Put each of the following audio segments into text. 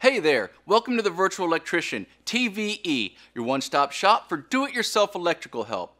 Hey there, welcome to The Virtual Electrician, TVE, your one-stop shop for do-it-yourself electrical help.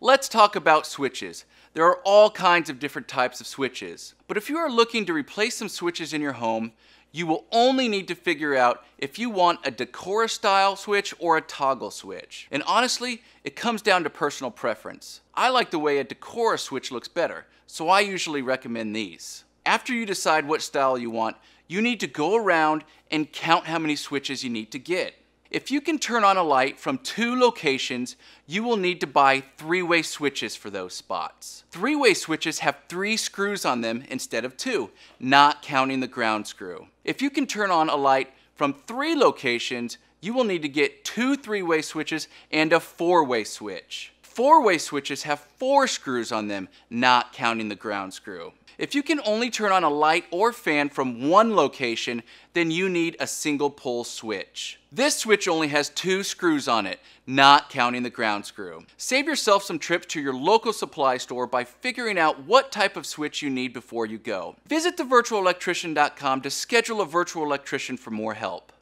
Let's talk about switches. There are all kinds of different types of switches, but if you are looking to replace some switches in your home, you will only need to figure out if you want a Decora style switch or a toggle switch. And honestly, it comes down to personal preference. I like the way a Decora switch looks better, so I usually recommend these. After you decide what style you want, you need to go around and count how many switches you need to get. If you can turn on a light from 2 locations, you will need to buy 3-way switches for those spots. 3-way switches have 3 screws on them instead of 2, not counting the ground screw. If you can turn on a light from 3 locations, you will need to get 2 3-way switches and a 4-way switch. 4-way switches have 4 screws on them, not counting the ground screw. If you can only turn on a light or fan from 1 location, then you need a single pole switch. This switch only has 2 screws on it, not counting the ground screw. Save yourself some trips to your local supply store by figuring out what type of switch you need before you go. Visit thevirtualelectrician.com to schedule a virtual electrician for more help.